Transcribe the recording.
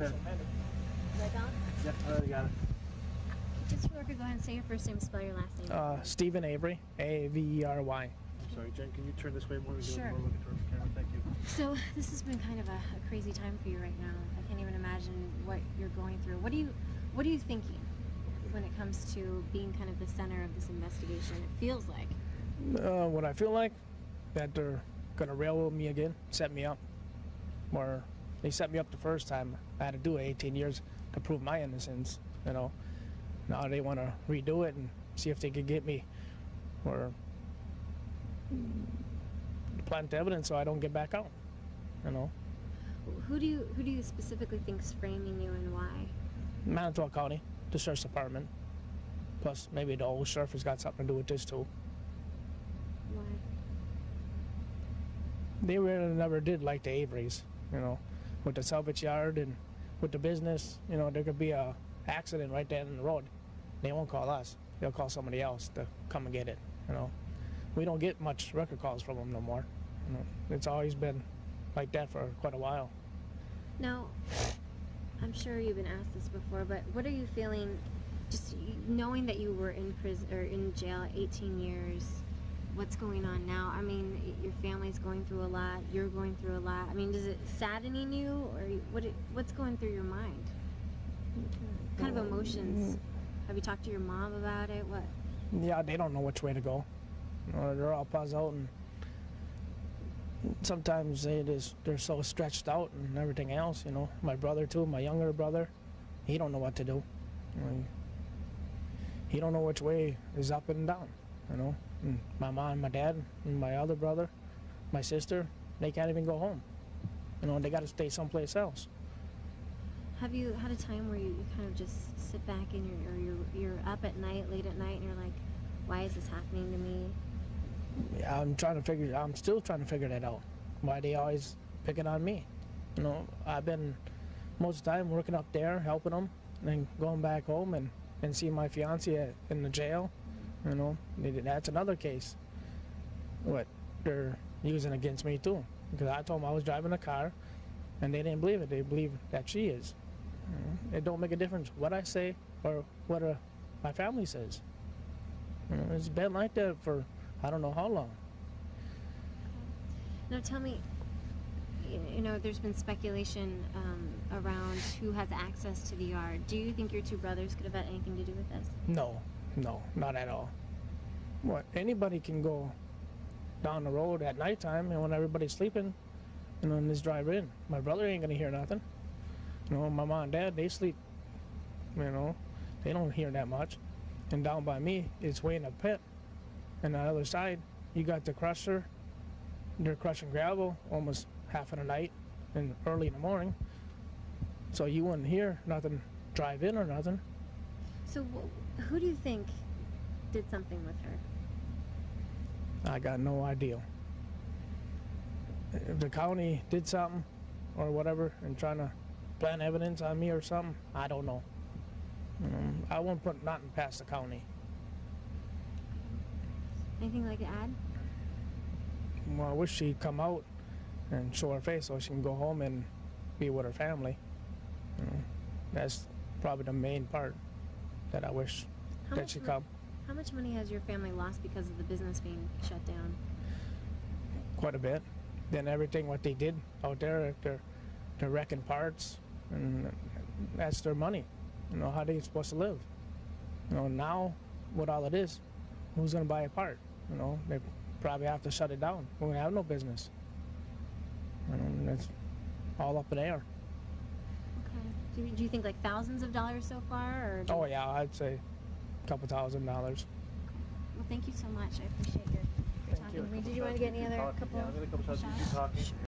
Is that gone? Yeah, I got it. Just for go ahead and say your first name and spell your last name. Stephen Avery, A-V-E-R-Y. I'm sorry, Jen, can you turn this way more? We sure. More looking towards the camera. Thank you. So this has been kind of a crazy time for you right now. I can't even imagine what you're going through. What are you thinking when it comes to being kind of the center of this investigation? It feels like. What I feel like, that they're going to railroad me again, set me up. Or they set me up the first time. I had to do it 18 years to prove my innocence, you know. Now they want to redo it and see if they could get me or plant evidence so I don't get back out, you know. Who do you specifically think's framing you and why? Manitowoc County, the Sheriff's Department. Plus maybe the old sheriff has got something to do with this too. Why? They really never did like the Averys, you know, with the salvage yard and with the business, you know, there could be a accident right there in the road. They won't call us. They'll call somebody else to come and get it, you know. We don't get much record calls from them no more. You know, it's always been like that for quite a while. Now, I'm sure you've been asked this before, but what are you feeling just knowing that you were in prison or in jail 18 years? What's going on now? I mean, your family's going through a lot. You're going through a lot. I mean, does it saddening you or what's going through your mind? What kind of emotions? Have you talked to your mom about it? What? Yeah, they don't know which way to go. They're all puzzled, and sometimes they're so stretched out and everything else. You know, my brother too, my younger brother, he don't know what to do. I mean, he don't know which way is up and down. You know, and my mom, and my dad, and my other brother, my sister, they can't even go home. You know, they got to stay someplace else. Have you had a time where you kind of just sit back and you're up at night, late at night, and you're like, why is this happening to me? Yeah, I'm still trying to figure that out. Why they always picking on me? You know, I've been most of the time working up there, helping them, and then going back home and seeing my fiancée in the jail. You know, that's another case. What they're using against me too, because I told them I was driving a car, and they didn't believe it. They believe that she is. It don't make a difference what I say or what my family says. It's been like that for I don't know how long. Now tell me, you know, there's been speculation around who has access to the yard. Do you think your two brothers could have had anything to do with this? No, no, not at all. What, anybody can go down the road at nighttime and when everybody's sleeping, you know, and just drive in. My brother ain't gonna hear nothing. You know, my mom and dad, they sleep, you know, they don't hear that much. And down by me, it's way in a pit. And on the other side, you got the crusher. They're crushing gravel almost half of the night and early in the morning. So you wouldn't hear nothing drive in or nothing. So who do you think did something with her? I got no idea. If the county did something or whatever and trying to plant evidence on me or something, I don't know. I won't put nothing past the county. Anything like to add? Well, I wish she'd come out and show her face so she can go home and be with her family. You know, that's probably the main part that I wish that she'd come. How much money has your family lost because of the business being shut down? Quite a bit. Then everything what they did out there, they're wrecking parts, and that's their money. You know, how they supposed to live? You know, now with all it is, who's gonna buy a part? You know, they probably have to shut it down. We're gonna have no business. You know, that's all up in the air. Okay. Do you think like thousands of dollars so far? Or oh yeah, I'd say a $2,000. Okay. Well, thank you so much. I appreciate your talking to me. Did you want to get any other couple shots?